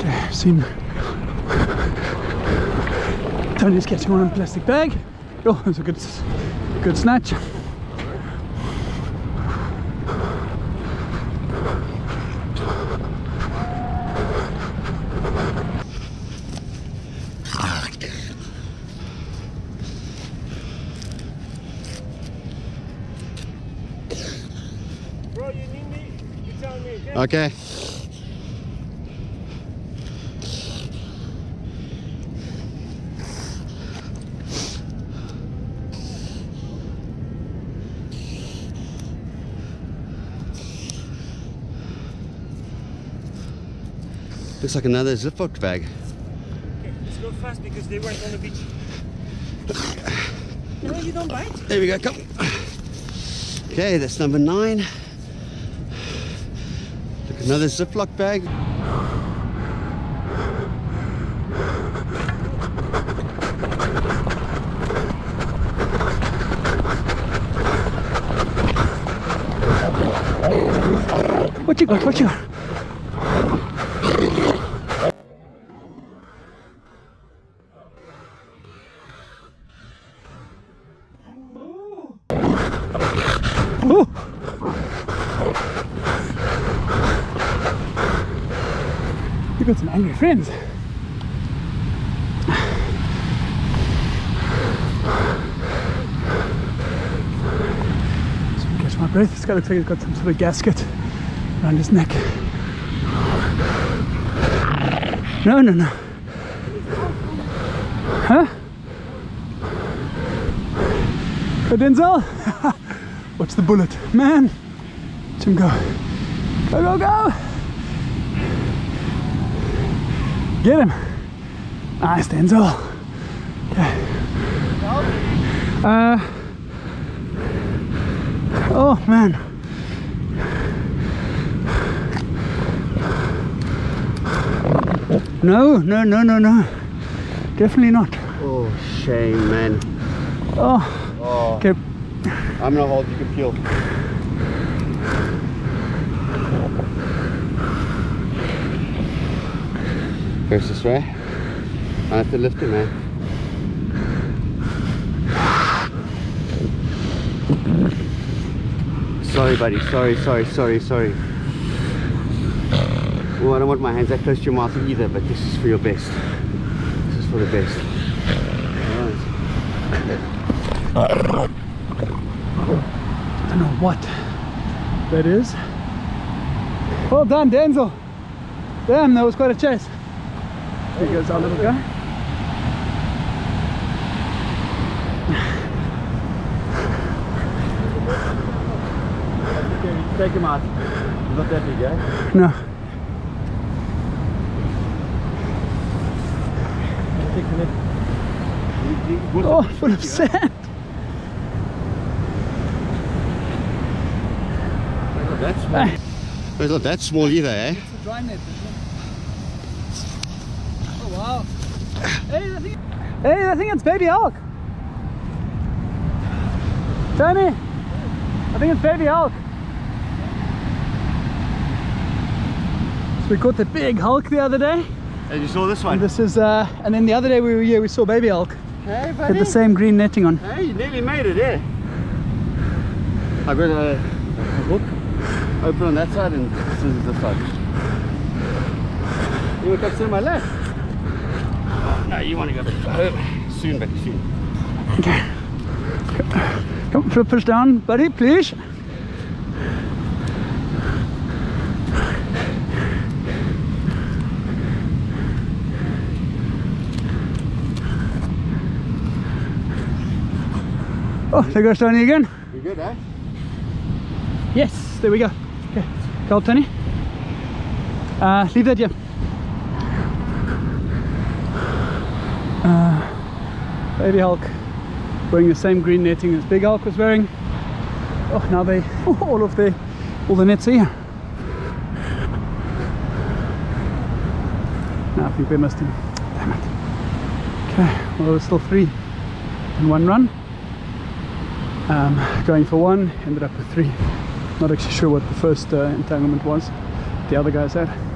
Okay, seen Tony's getting one plastic bag. Oh, that's a good snatch. Bro, you need me? You tell me, okay? Okay. Looks like another Ziploc bag. Okay, let's go fast because they weren't on the beach. No, you don't bite. There we go, come. Okay, that's number 9. Look, another Ziploc bag. What you got? What you got? Ooh. You got some angry friends. Just catch my breath. This guy looks like he's got some sort of gasket around his neck. No, no, no. Huh? Go, Denzel. What's the bullet? Man! Let him go. Go, go, go! Get him! Nice, Denzel. Okay. Oh, man. No, no, no, no, no. Definitely not. Oh, shame, man. Oh. Oh. Okay. I'm gonna hold you can peel. Goes this way. I have to lift it, man. Sorry, buddy. Sorry. Well, I don't want my hands that close to your mouth either, but this is for your best. This is for the best. All right. I don't know what that is. Well done, Denzel. Damn, that was quite a chase. There goes our little guy. Okay, take him out. He's not that big, eh? No. Oh, full of sand. That's small. Hey. It's not that small either, eh? It's a dry net, isn't it? Oh wow. Hey, I think it's baby elk. Tony, I think it's baby elk. So we caught the big elk the other day. And you saw this one? And this is, and then the other day we were here, we saw baby elk. Hey, buddy. Had the same green netting on. Hey, you nearly made it, eh? I got a hook. Open on that side and scissors this side. You want to come to my left? No, you want to go back. Soon, buddy, soon. Okay. Come, push down, buddy, please. Oh, there goes Tony again. You good, eh? Yes, there we go. Okay, go, Tony. Leave that here. Baby elk wearing the same green netting as big elk was wearing. Oh, now they all the nets are here. No, I think we missed him. Damn it. Okay, well, there's still 3 in one run. Going for 1, ended up with 3. Not actually sure what the first entanglement was the other guys had.